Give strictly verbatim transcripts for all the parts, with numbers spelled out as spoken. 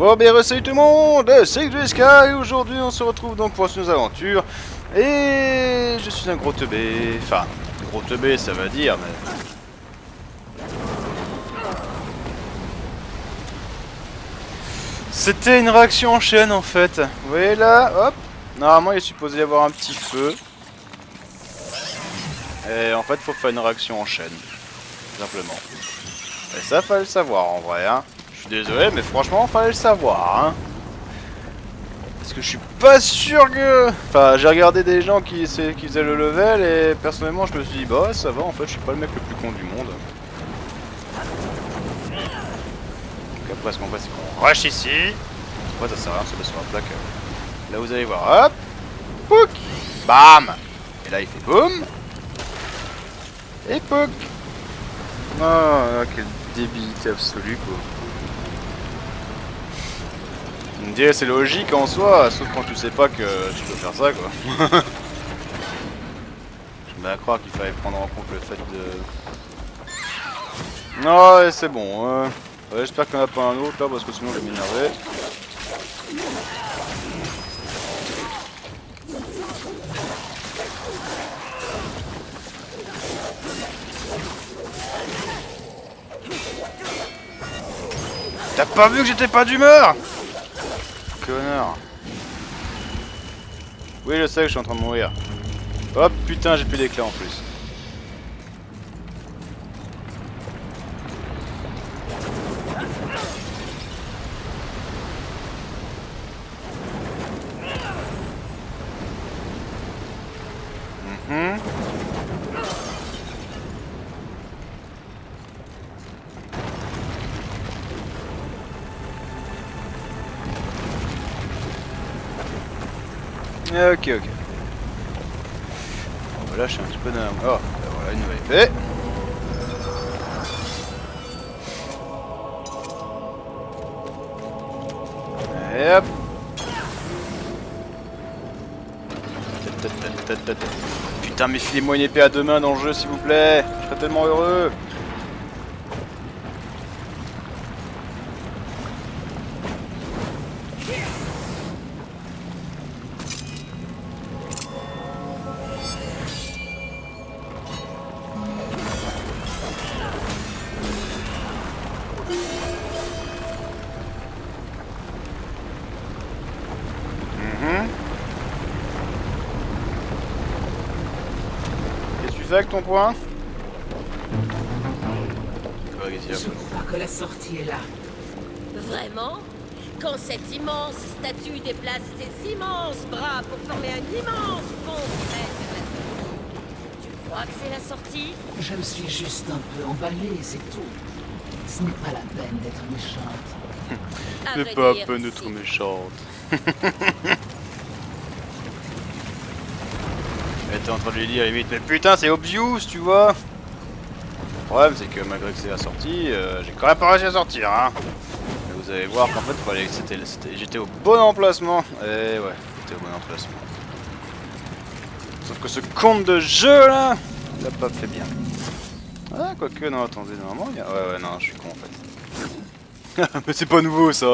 Bon, bien salut tout le monde, c'est ExVSK et aujourd'hui on se retrouve donc pour nos aventures. Et je suis un gros teubé, enfin, gros teubé ça veut dire, mais. C'était une réaction en chaîne en fait. Vous voyez là, hop. Normalement il est supposé y avoir un petit feu. Et en fait faut faire une réaction en chaîne. Simplement. Et ça fallait le savoir en vrai hein. Je suis désolé mais franchement fallait le savoir hein. Parce que je suis pas sûr que... Enfin j'ai regardé des gens qui, qui faisaient le level et personnellement je me suis dit bah ouais, ça va en fait je suis pas le mec le plus con du monde. Après ce qu'on fait c'est qu'on rush ici. Ouais ça sert à rien, c'est pas sur la plaque. Là vous allez voir, hop, pouc, bam. Et là il fait boum. Et pouc. Oh là, quelle débilité absolue quoi. On dirait c'est logique en soi, sauf quand tu sais pas que tu peux faire ça quoi. Je me mets à croire qu'il fallait prendre en compte le fait de... Non oh, c'est bon euh... Ouais, j'espère qu'on n'a pas un autre là parce que sinon je vais m'énerver. T'as pas vu que j'étais pas d'humeur? Connard. Oui je sais que je suis en train de mourir. Hop putain j'ai plus d'éclats en plus. Ok, ok. Bon, là, je suis un petit peu dans la... Oh, voilà une nouvelle épée. Et hop. Putain, mais filez-moi une épée à deux mains dans le jeu, s'il vous plaît. Je serais tellement heureux. Avec ton point. Je crois que la sortie est là. Vraiment? Quand cette immense statue déplace ses immenses bras pour former un immense pont qui mène vers la sortie. Tu crois que c'est la sortie? Je me suis juste un peu emballée, c'est tout. Ce n'est pas la peine d'être méchante. C'est pas la peine d'être méchante. T'es en train de lui dire limite, mais putain c'est obvious tu vois. Le problème c'est que malgré que c'est la sortie, euh, j'ai quand même pas réussi à sortir hein. Et vous allez voir qu'en fait fallait que j'étais au bon emplacement. Et ouais, j'étais au bon emplacement. Sauf que ce compte de jeu là, l'a pas fait bien. Ah quoique non attendez normalement il y a... Ouais ouais non je suis con en fait. Mais c'est pas nouveau ça.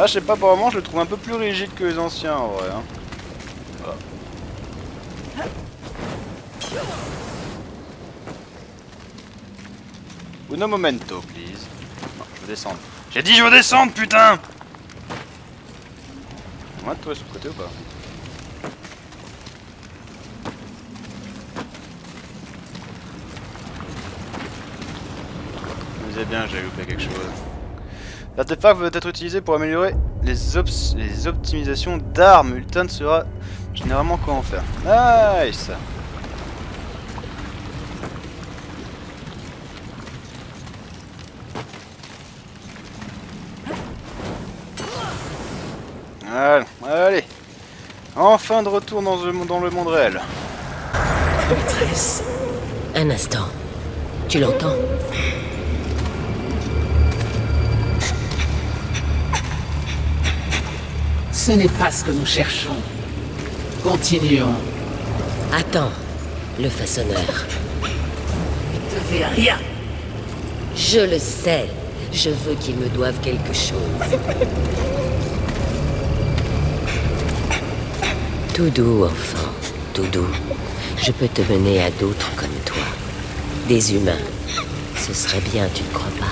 Ah je sais pas, pour le moment je le trouve un peu plus rigide que les anciens en vrai hein. Voilà. Uno momento please. Non je veux descendre. J'ai dit je veux descendre putain. Ouais toi sur le côté ou pas? Vous savez bien que j'avais loupé quelque chose. L'artefact peut être utilisé pour améliorer les, op les optimisations d'armes. Ultan ne saura généralement quoi en faire. Nice! Voilà, allez! Enfin de retour dans, ce, dans le monde réel. Maîtresse. Un instant. Tu l'entends? Ce n'est pas ce que nous cherchons. Continuons. Attends, le façonneur. servez à rien. Je le sais. Je veux qu'ils me doivent quelque chose. Tout doux, enfant. Tout doux. Je peux te mener à d'autres comme toi. Des humains. Ce serait bien, tu ne crois pas?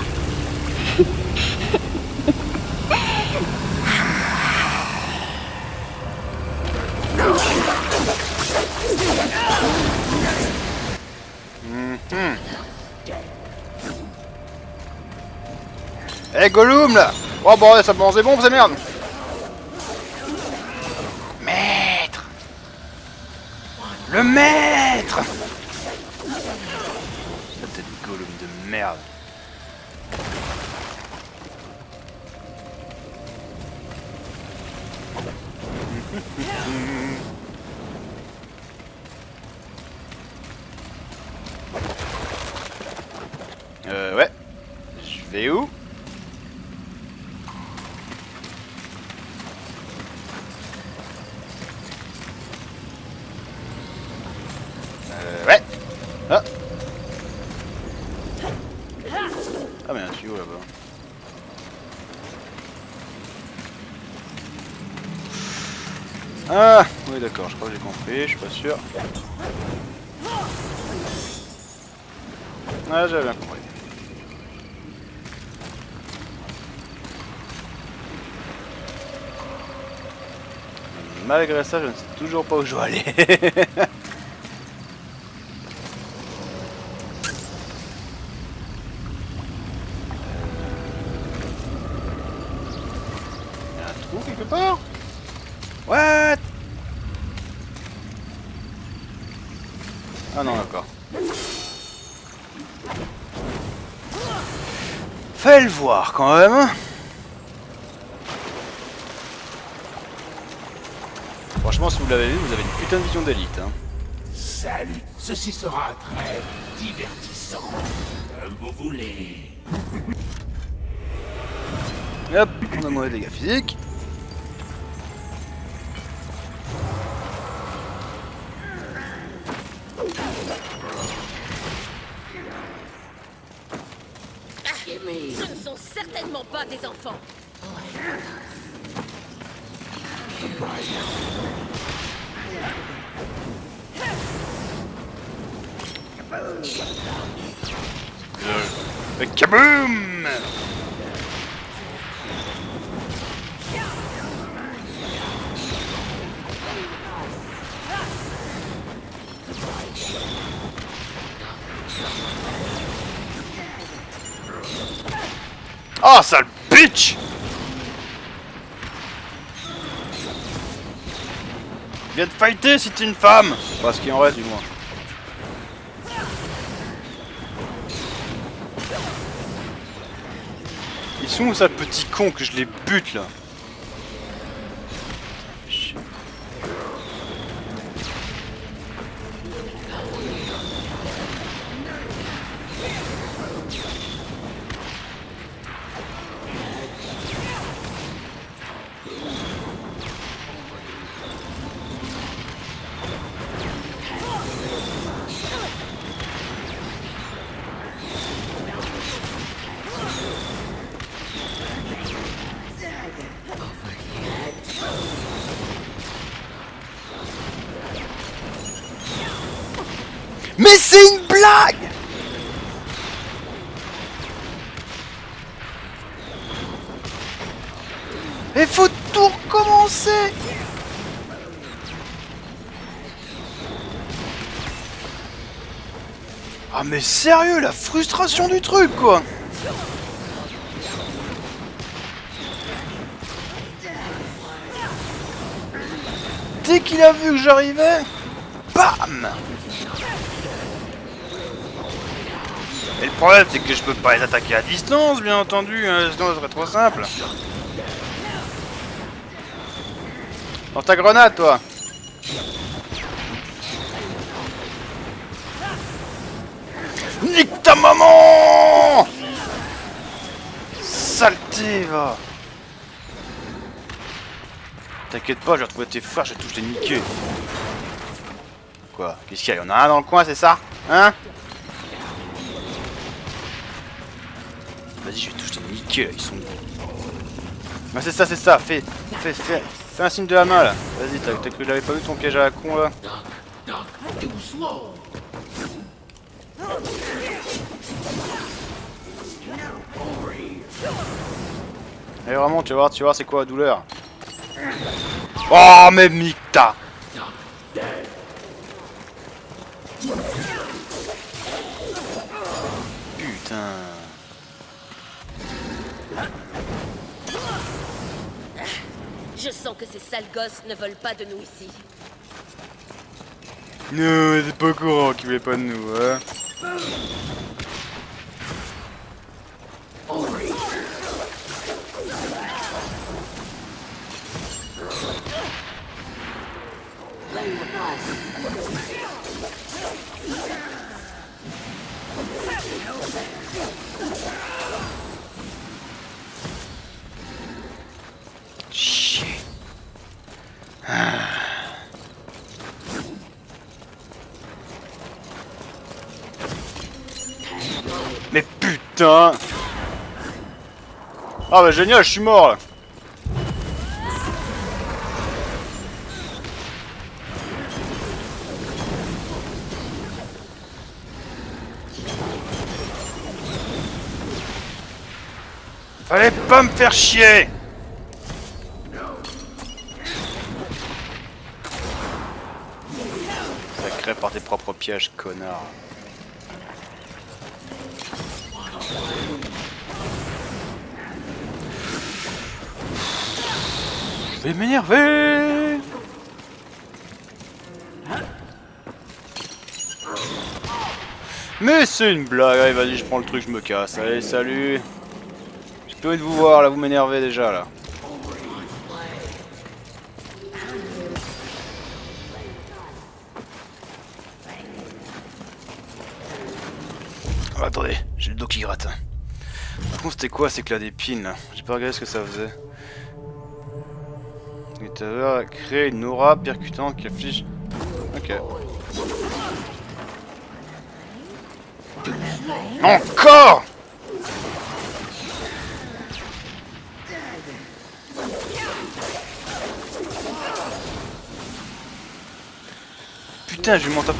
Hey Gollum là! Oh bon, ça bon, c'est bon, c'est merde! Maître! Le maître! La tête de Gollum de merde! Euh ouais, je vais où? Ah oui d'accord, je crois que j'ai compris, je suis pas sûr. Ah j'avais bien compris. Malgré ça, je ne sais toujours pas où je dois aller. Fais le voir quand même. Franchement, si vous l'avez vu, vous avez une putain de vision d'élite. Hein. Salut, ceci sera très divertissant. Comme vous voulez. Hop, on a mauvais dégâts physiques. Des enfants. Euh, kaboum! Oh, sale bitch! Viens te fighter si t'es une femme! Enfin, ce qu'il en reste du moins. Ils sont où, ça, petit con, que je les bute là? Mais c'est une blague! Et faut tout recommencer! Ah mais sérieux, la frustration du truc quoi! Dès qu'il a vu que j'arrivais, bam! Et le problème, c'est que je peux pas les attaquer à distance, bien entendu, hein, sinon ça serait trop simple. Lance ta grenade, toi. Nique ta maman! Saleté, va! T'inquiète pas, je vais retrouver tes frères, je vais tous les niquer. Quoi? Qu'est-ce qu'il y a? Il y en a un dans le coin, c'est ça? Hein? Vas-y, je vais toucher. Nickel, ils sont. Ah, c'est ça, c'est ça. Fais, fais, fais, fais un signe de la main là. Vas-y, t'as cru que j'avais pas vu ton piège à la con là. Allez, vraiment, tu vas voir, tu vois, c'est quoi la douleur. Oh, mais Mikta. Putain. Je sens que ces sales gosses ne veulent pas de nous ici. Non, c'est pas courant qu'ils voulaient pas de nous, hein. Mais putain! Ah bah génial, je suis mort là! Fallait pas me faire chier! Sacré par tes propres pièges, connard! Je vais m'énerver! Mais c'est une blague! Allez, vas-y, je prends le truc, je me casse. Allez, salut! J'ai plus envie de vous voir, là, vous m'énervez déjà, là. Oh, attendez, j'ai le dos qui gratte. Par contre, c'était quoi ces éclats d'épines, là? J'ai pas regardé ce que ça faisait. Ça crée une aura percutante qui affiche. Ok. Encore! Putain, je vais m'en taper.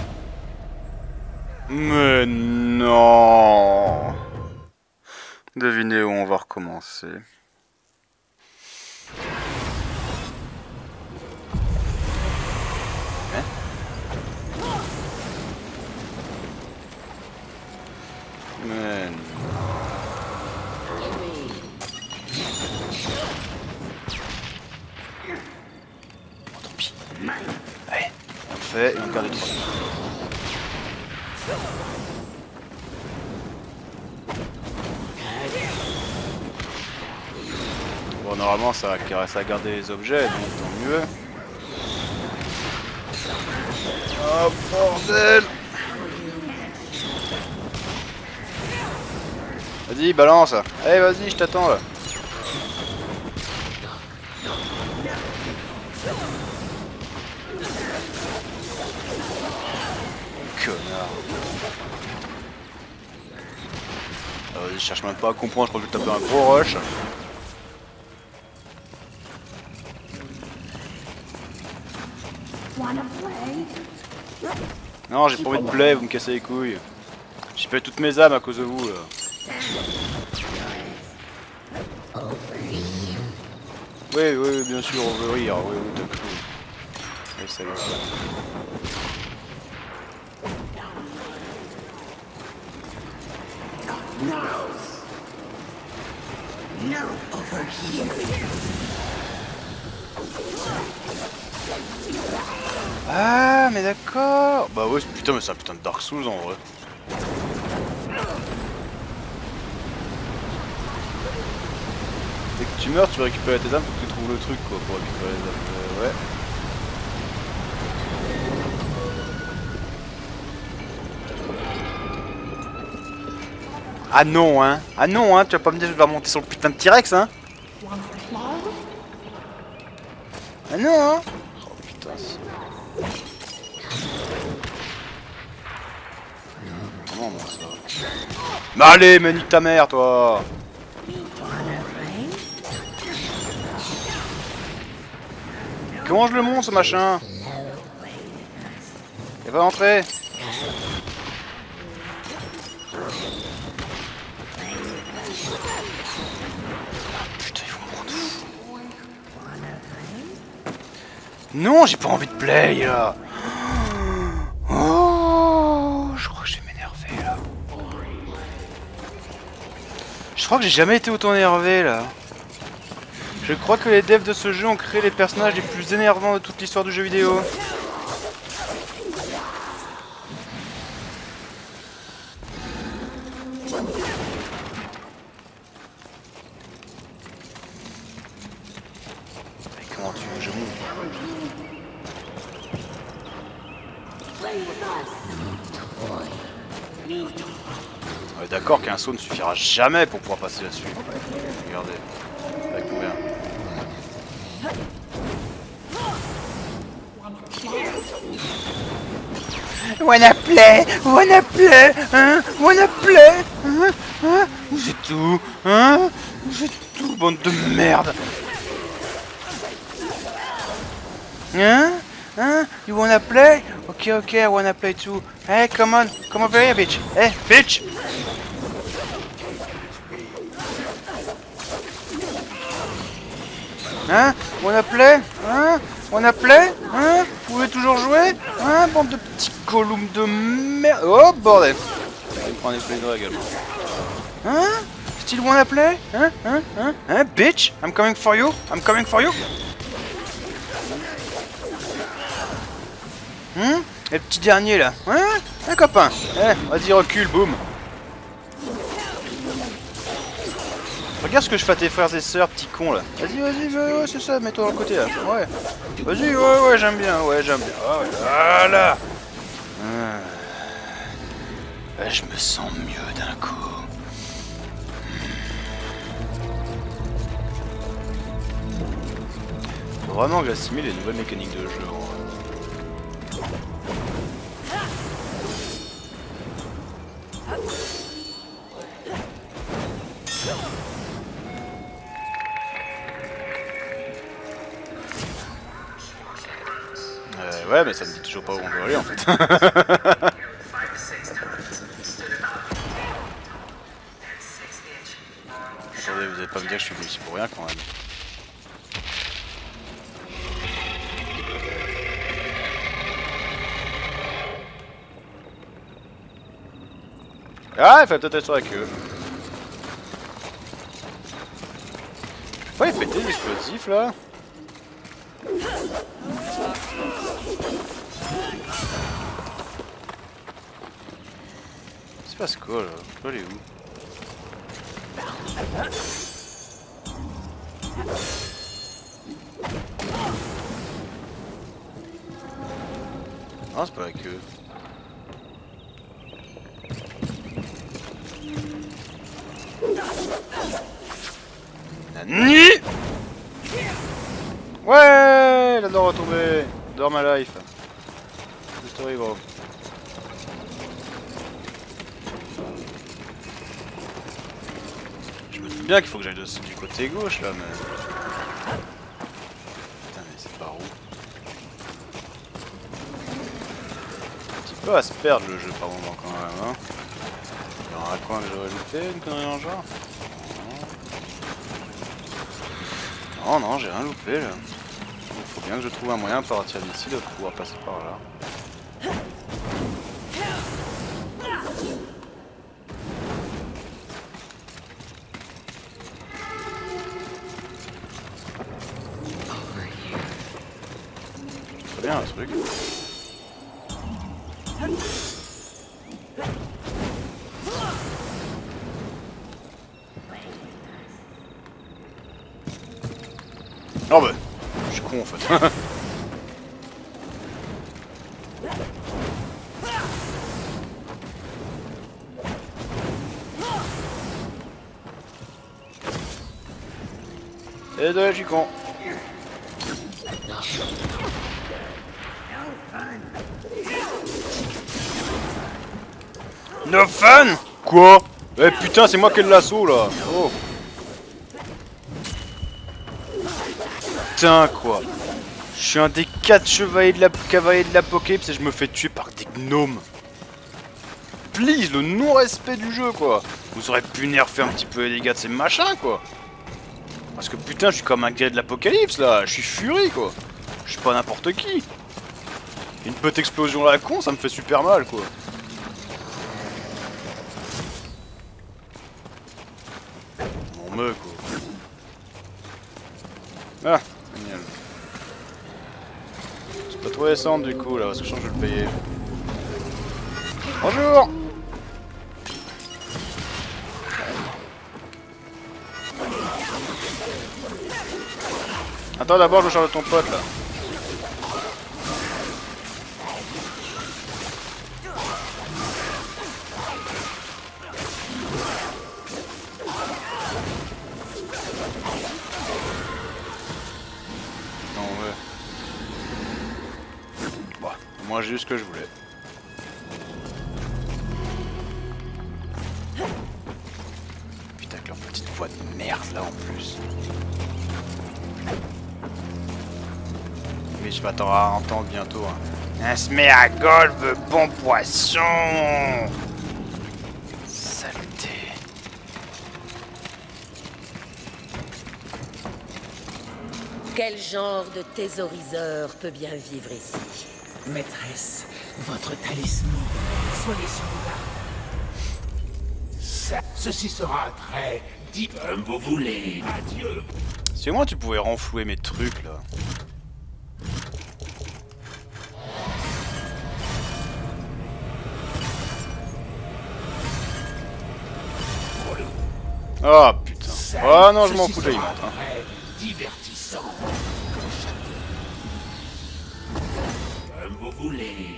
Mais non! Devinez où on va recommencer. Man. Oh, tant pis. Allez, on fait et on garde le temps. Bon, normalement ça caresse à garder les objets, donc tant mieux. Oh bordel! Vas-y, balance! Allez, vas-y, je t'attends là! Connard! Ah, vas-y, je cherche même pas à comprendre, je crois que je vais taper un gros rush! Non, j'ai pas envie de play, vous me cassez les couilles! J'ai perdu toutes mes âmes à cause de vous là! Oui, oui, bien sûr, on veut rire, oui, oui, d'accord. Oui, ça va. Ah, mais d'accord. Bah ouais, putain, mais c'est un putain de Dark Souls en vrai. Dès que tu meurs, tu vas récupérer tes âmes, faut que tu trouves le truc quoi pour récupérer les âmes. Euh, ouais. Ah non hein, ah non hein, tu vas pas me dire que je vais remonter sur le putain de T-Rex hein. Ah non hein. Oh putain. Comment moi ça. Bah allez, mais nique ta mère toi. Comment je le monte ce machin? Il va entrer. Putain, ils vont me rendre fou. Non, j'ai pas envie de play là. Oh, je crois que j'ai m'énervé là. Je crois que j'ai jamais été autant énervé là. Je crois que les devs de ce jeu ont créé les personnages les plus énervants de toute l'histoire du jeu vidéo. On est d'accord qu'un saut ne suffira jamais pour pouvoir passer là-dessus. Regardez, avec combien. Wanna play, wanna play, hein, wanna play, hein, hein. C'est tout, hein, c'est tout, bande de merde. Hein, hein, you wanna play? Ok, ok, I wanna play too. Hey, come on, come over here, bitch. Hey, bitch! Hein? Wanna play? Hein? Wanna play? Hein? Vous pouvez toujours jouer? Hein? Bande de petits columns de merde. Oh, bordel! Il prend des plaies dans la gueule. Hein? Still wanna play? Hein? Hein? Hein? Hein? Bitch! I'm coming for you! I'm coming for you! Hum? Et le petit dernier là, hein? Un copain! Eh, vas-y, recule, boum! Regarde ce que je fais à tes frères et sœurs, petit con là! Vas-y, vas-y, ouais, ouais, c'est ça, mets-toi dans le côté là! Ouais! Vas-y, ouais, ouais, j'aime bien, ouais, j'aime bien! Oh, voilà! Hum. Ben, je me sens mieux d'un coup! Faut vraiment que j'assimile les nouvelles mécaniques de jeu! Euh, ouais, mais ça me dit toujours pas où on doit aller en fait. Attendez, vous allez pas me dire que je suis venu ici pour rien quand même. Ah, il fallait peut-être être sur la queue. Je peux pas les péter les explosifs là. C'est pas ce quoi là. Je peux aller où? Non, c'est pas la queue. Nani! Ouais! La dent retombée! Dors ma life! Juste story gros! Je me dis bien qu'il faut que j'aille du côté gauche là, mais. Putain, mais c'est par où? Un petit peu à se perdre le jeu par moment quand même, hein! Dans un coin que j'aurais loupé, une connerie en genre? Oh non, j'ai rien loupé là. Il faut bien que je trouve un moyen de partir d'ici, de pouvoir passer par là. Très bien, un truc. Non bah, je suis con en fait. Et de là, je suis con. No fun? Quoi? Eh putain, c'est moi qui ai le lasso là. Oh. Putain quoi, Je suis un des quatre chevaliers de la cavaliers de l'apocalypse et je me fais tuer par des gnomes. Please, le non-respect du jeu, quoi. Vous aurez pu nerfer un petit peu les dégâts de ces machins, quoi. Parce que putain, je suis comme un guerrier de l'apocalypse, là. Je suis furie, quoi. Je suis pas n'importe qui. Une petite explosion à la con, ça me fait super mal, quoi. Mon meuf, quoi. Ah, génial. C'est pas trop récent, du coup, là, parce que je sens que je vais le payer. Bonjour! Attends, d'abord je charge ton pote là. Non, ouais. Bon, moi j'ai eu ce que je voulais. Putain, avec leur petite voix de merde là en plus. Je m'attends à entendre bientôt. Hein. Un smeragol veut bon poisson. Saleté. Quel genre de thésauriseur peut bien vivre ici? Maîtresse, votre talisman. Soyez sur vos gardes. Ceci sera très dit comme vous voulez. Adieu. C'est moi, tu pouvais renflouer mes trucs là. Oh putain. Oh non, je m'en fous de l'image. Divertissant. Comme vous voulez.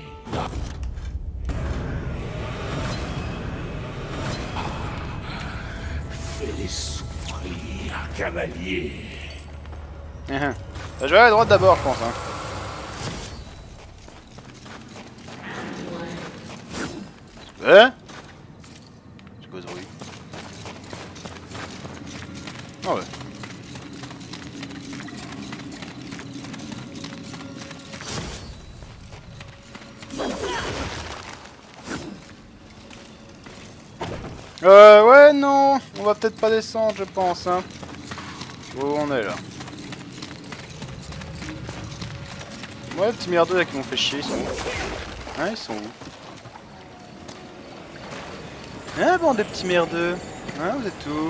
Fais-les souffrir, cavalier. Je vais aller à la droite d'abord, je pense. Hein. Hein? C'est quoi ce bruit? Ah ouais. Euh ouais non, on va peut-être pas descendre je pense hein. Où on est là? Ouais, petits merdeux là qui m'ont fait chier, ils sont où? Hein, ils sont où? Hein, bon, des petits merdeux. Hein, vous êtes où?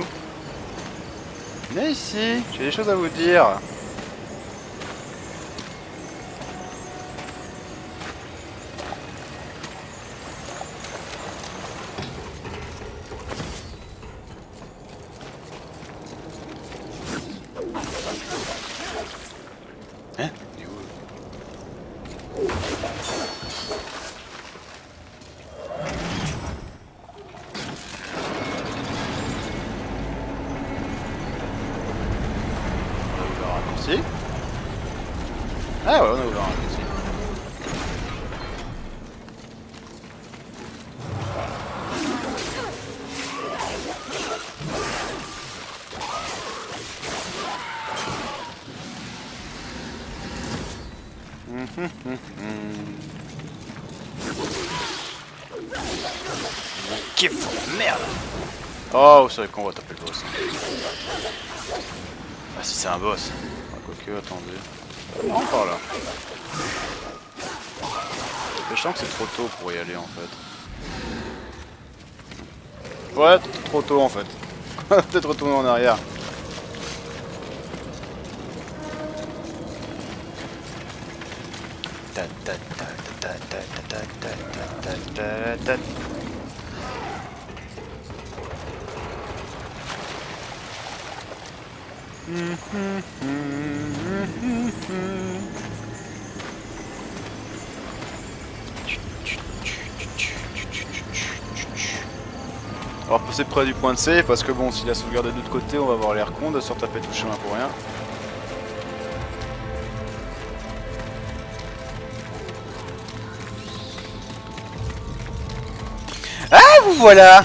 Venez ici, j'ai des choses à vous dire. Hein? Il est où? Ah ouais, on a ouvert un ici. Mmh, mmh, mmh. Kiff, merde. Oh, vous savez qu'on va taper le boss. Ah si c'est un boss. Ah, quoique, attendez. Encore là. Je sens que c'est trop tôt pour y aller en fait. Ouais, trop tôt en fait. Peut-être retourner en arrière. On va passer près du point de C parce que bon, s'il a sauvegardé de l'autre côté, on va avoir l'air con de se retaper tout le chemin pour rien. Ah, vous voilà!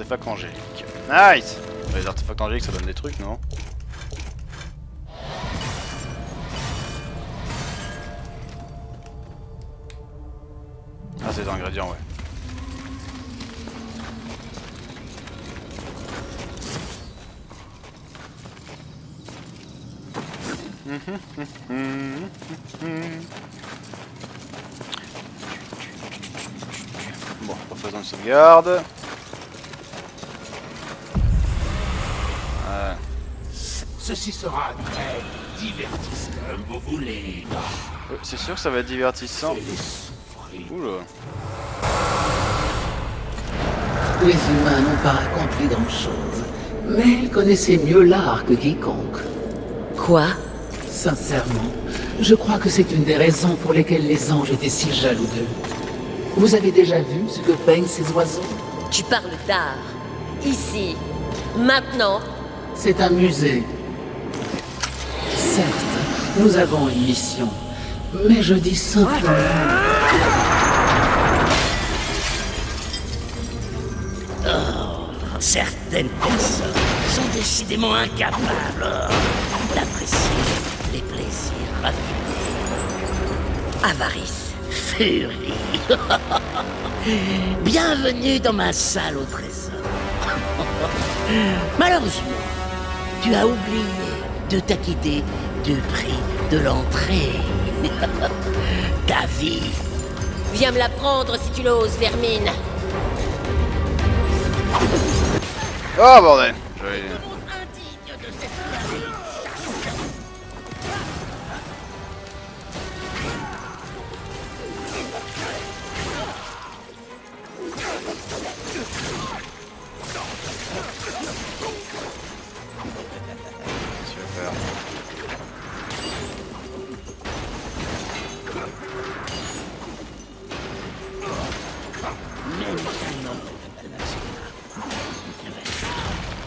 artefacts angéliques. Nice. Les artefacts angéliques, ça donne des trucs, non? Ah, c'est des ingrédients, ouais. Bon, refaisons une sauvegarde. Ouais. Ceci sera très divertissant comme vous voulez. C'est sûr que ça va être divertissant. Oula. Les humains n'ont pas accompli grand chose, mais ils connaissaient mieux l'art que quiconque. Quoi? Sincèrement, je crois que c'est une des raisons pour lesquelles les anges étaient si jaloux d'eux. Vous avez déjà vu ce que peignent ces oiseaux? Tu parles d'art. Ici. Maintenant. C'est un musée. Certes, nous avons une mission. Mais je dis simplement... Oh, certaines personnes sont décidément incapables d'apprécier les plaisirs raffinés. Avarice. Furie. Bienvenue dans ma salle au trésor. Malheureusement, tu as oublié de t'acquitter du prix de l'entrée. Ta vie. Viens me la prendre si tu l'oses, vermine. Oh bordel. Je...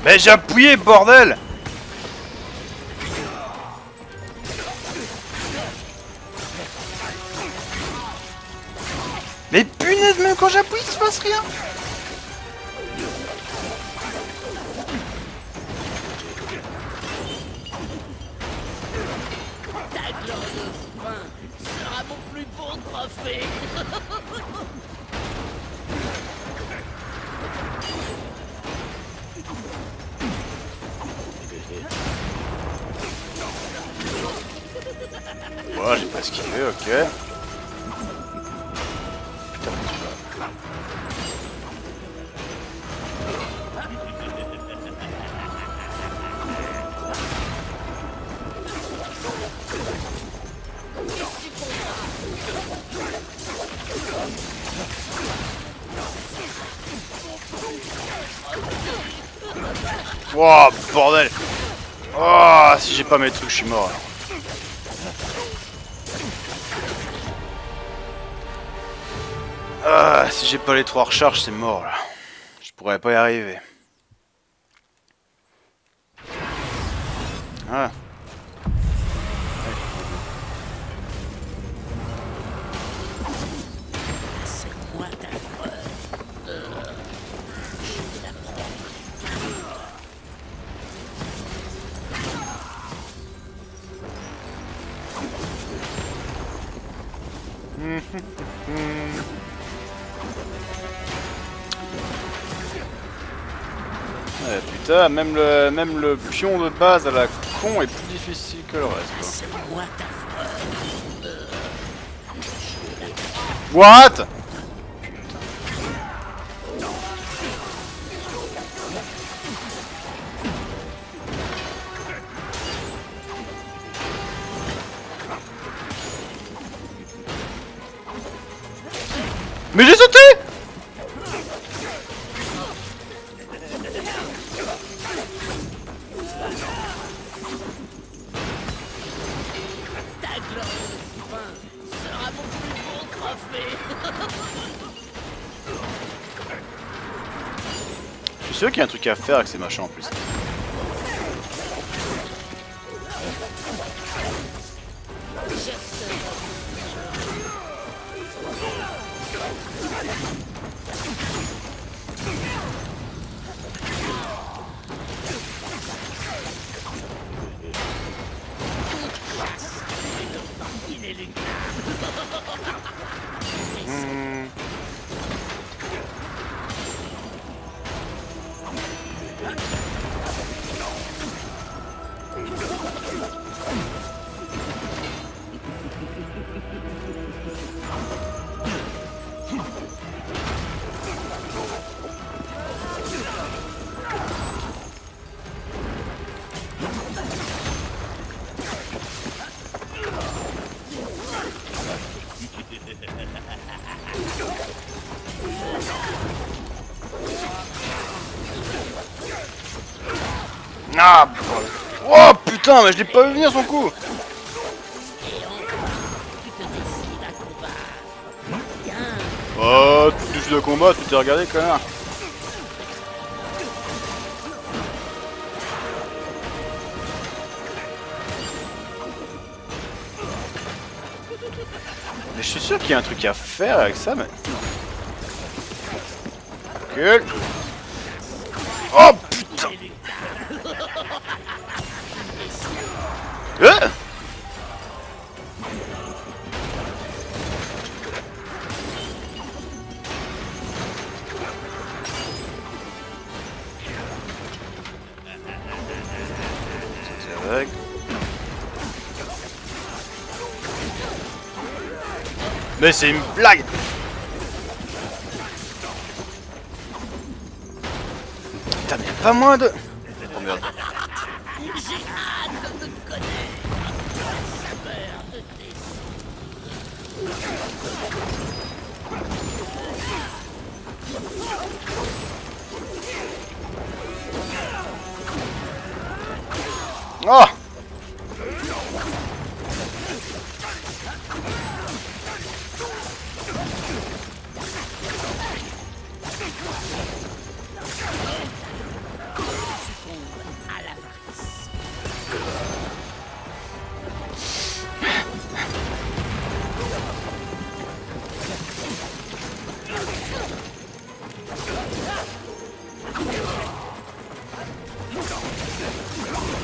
Mais j'ai appuyé, bordel! Mais punaise, même quand j'appuie, il se passe rien! Ta glorieuse fin sera mon plus beau trophée! Oh, j'ai pas esquivé, ok. Putain, je... Wow, bordel. Oh, si j'ai pas mes trucs, je suis mort. Ah, si j'ai pas les trois recharges, c'est mort là. Je pourrais pas y arriver. Ah. Putain, même le, même le pion de base à la con est plus difficile que le reste. What? Mais j'ai sauté! C'est sûr qu'il y a un truc à faire avec ces machins en plus. Mmh. Ah, oh putain, mais je l'ai pas vu venir son coup. Oh, tu touches le combat, tu t'es regardé quand même. Mais je suis sûr qu'il y a un truc à faire avec ça, mais. Cool. Oh putain. Euh Mais c'est une blague. Putain, mais pas moins de... Oh merde. Oh!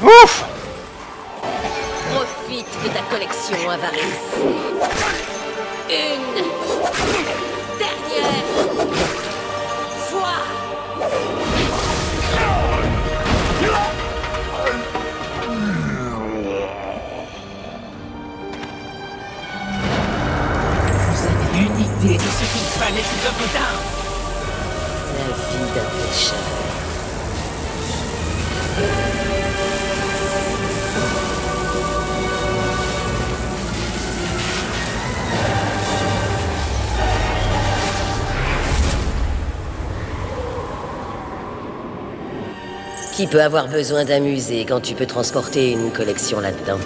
Ouf! Profite de ta collection avarice. Une dernière fois. Vous avez une idée de ce qu'il fallait que je vous donne. La vie d'un pécheur. Qui peut avoir besoin d'un musée quand tu peux transporter une collection là-dedans?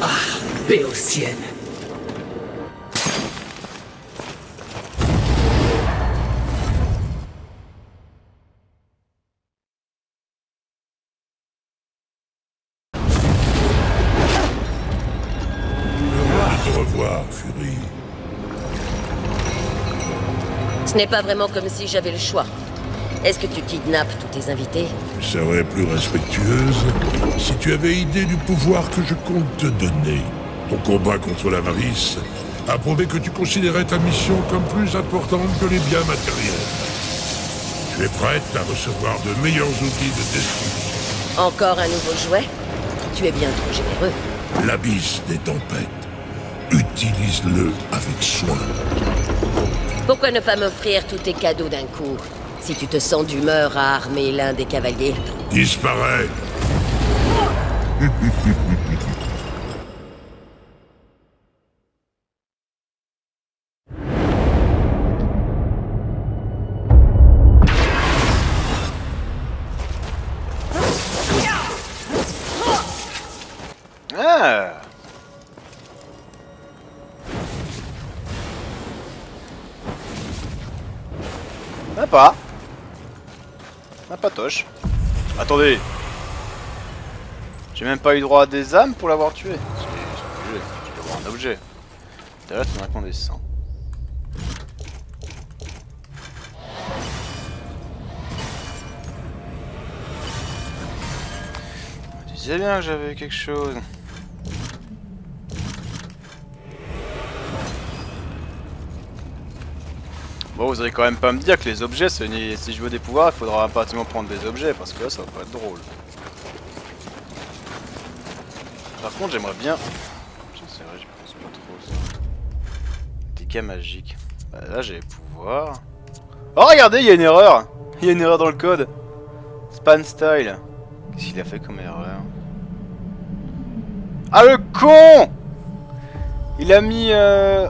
Ah, béotienne. Au revoir, Fury. Ce n'est pas vraiment comme si j'avais le choix. Est-ce que tu kidnappes tous tes invités? Je serais plus respectueuse si tu avais idée du pouvoir que je compte te donner. Ton combat contre l'avarice a prouvé que tu considérais ta mission comme plus importante que les biens matériels. Tu es prête à recevoir de meilleurs outils de destruction. Encore un nouveau jouet? Tu es bien trop généreux. L'abysse des tempêtes. Utilise-le avec soin. Pourquoi ne pas m'offrir tous tes cadeaux d'un coup? Si tu te sens d'humeur à armer l'un des cavaliers. Disparais. Ah. Ah pas. Un patoche. Attendez. J'ai même pas eu droit à des âmes pour l'avoir tué. Je dois avoir un objet. D'ailleurs, tu m'as répondu cent. Je disais bien que j'avais quelque chose. Bon, vous allez quand même pas me dire que les objets, ni... si je veux des pouvoirs, il faudra impérativement prendre des objets, parce que là, ça va pas être drôle. Par contre, j'aimerais bien... Putain, c'est vrai, je pense pas trop ça. Des cas magiques. Bah, là, j'ai les pouvoirs... Oh, regardez, il y a une erreur. Il y a une erreur dans le code. Span style. Qu'est-ce qu'il a fait comme erreur? Ah, le con! Il a mis... Euh...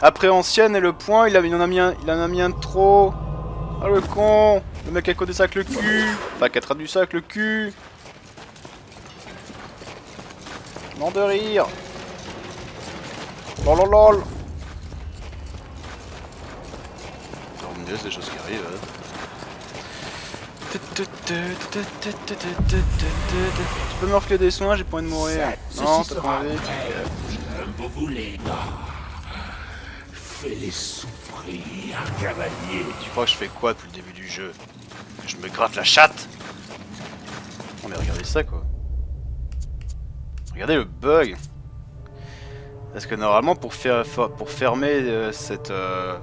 Appréhensienne et le point, il, a, il en a mis un, il en a mis un de trop. Ah le con, le mec a codé ça avec le cul. Enfin, qui a traduit ça avec le cul. Non de rire. Lol lol lol. C'est des choses qui arrivent. Tu peux me refiler des soins, j'ai pas envie de mourir. Non, t'as pas envie. Fais-les souffrir, cavalier. Tu crois que je fais quoi depuis le début du jeu? Je me gratte la chatte? Non mais regardez ça quoi. Regardez le bug. Parce que normalement pour, faire, pour fermer euh, cette... Euh...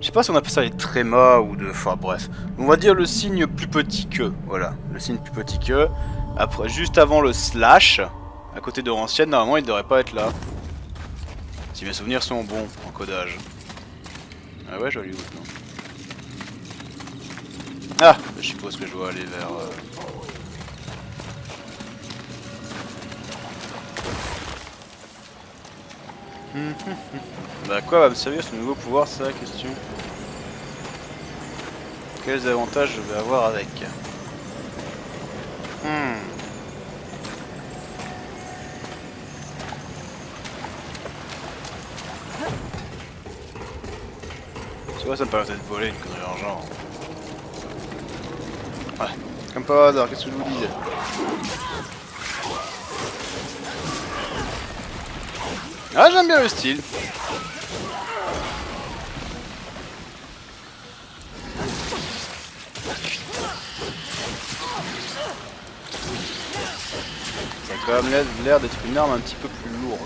Je sais pas si on appelle ça les trémas ou de... Enfin bref. On va dire le signe plus petit que. Voilà. Le signe plus petit que. Après, juste avant le slash, à côté de l'ancienne, normalement il devrait pas être là. Si mes souvenirs sont bons en codage. Ah ouais, joli route, non? Ah, je suppose que je dois aller vers... Euh... Mmh, mmh. Bah quoi va me servir ce nouveau pouvoir, c'est la question. Quels avantages je vais avoir avec? Hmm... Tu vois, ça me permettait de voler une connerie en genre. Ouais, comme par hasard, qu'est-ce que je vous disais? Ah, j'aime bien le style. Ça a quand même l'air d'être une arme un petit peu plus lourde.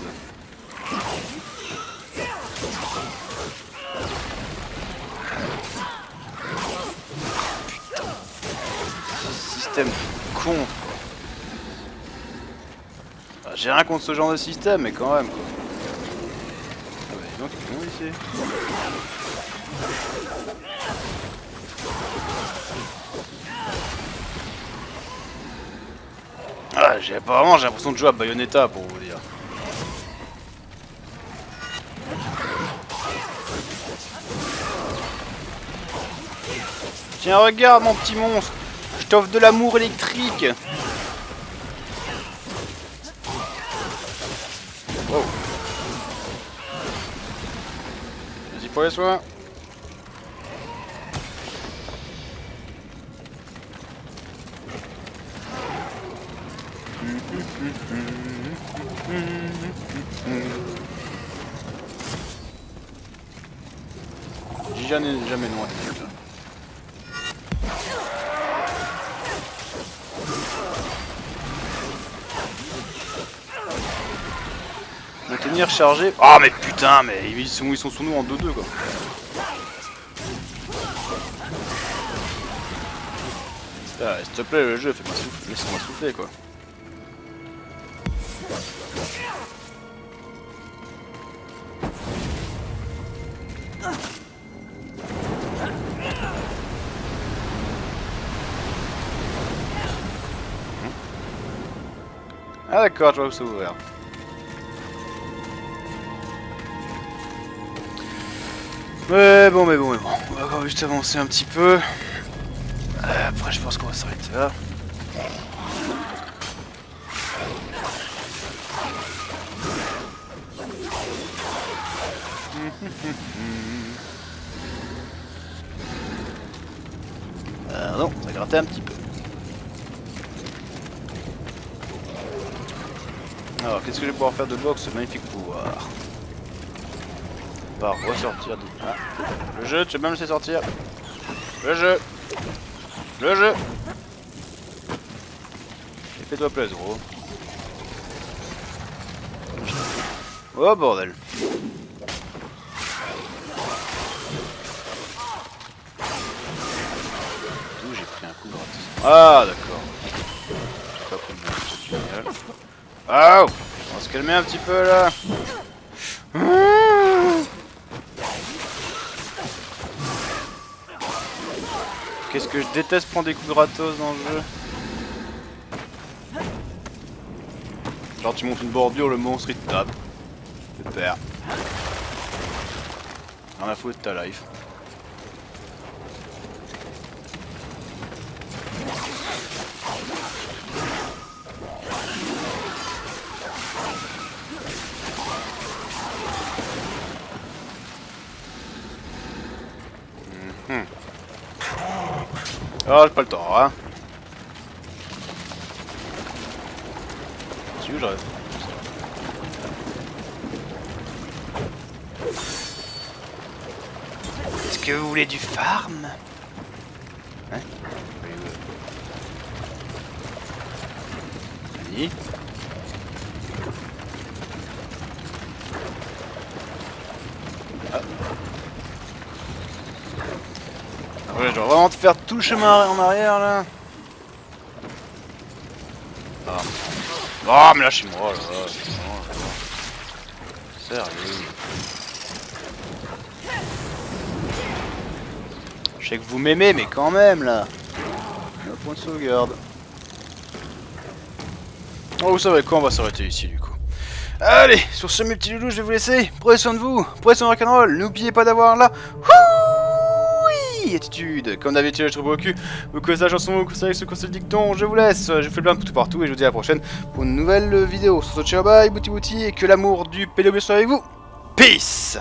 Con. Enfin, j'ai rien contre ce genre de système, mais quand même quoi. Ah bah dis donc, il est bon ici. Ah, j'ai apparemment j'ai l'impression de jouer à Bayonetta pour vous dire. Tiens, regarde mon petit monstre. Je t'offre de l'amour électrique. Wow. Vas-y pour les soins. J'ai jamais, jamais loin. Chargé. Oh mais putain, mais ils sont, ils sont sous nous en deux deux quoi. Ah, s'il te plaît le jeu, fais-moi souffler, laisse-moi souffler quoi. Ah d'accord, je vois où c'est ouvert. Mais bon, mais bon, mais bon, on va encore juste avancer un petit peu. Après, je pense qu'on va s'arrêter là. Ah non, ça grattait un petit peu. Alors, qu'est-ce que je vais pouvoir faire de boxe, ce magnifique pouvoir? Pas ressortir de... Ah. Le jeu, tu veux même laisser sortir. Le jeu. Le jeu. Et fais-toi plaisir, gros. Oh bordel. Ah d'accord. J'ai pas pris de bouffe, c'est génial. Oh, on va se calmer un petit peu là. Qu'est-ce que je déteste prendre des coups gratos dans le jeu. Genre tu montes une bordure, le monstre il te tape. C'est père. Rien à foutre de ta life. Hmm. Oh, j'ai pas le temps, hein. Tu veux, j'arrive. Est-ce que vous voulez du farm? Hein? Allez. Ouais, je dois vraiment te faire tout le chemin en arrière là. Ah, oh, mais lâchez-moi là. Sérieux. Je sais que vous m'aimez, mais quand même là. Un point de sauvegarde. Oh, vous savez quoi, on va s'arrêter ici du coup. Allez, sur ce mes petits loulous, je vais vous laisser. Prenez soin de vous, prenez soin de Rock'n'Roll. N'oubliez pas d'avoir là. Attitude, comme d'habitude, je trouve au cul. Vous connaissez la chanson, vous connaissez ce qu'on se dicton. Je vous laisse, je fais le plein de tout partout et je vous dis à la prochaine pour une nouvelle vidéo. Sur ce, ciao, bye, bouti bouti, et que l'amour du pédobio soit avec vous. Peace!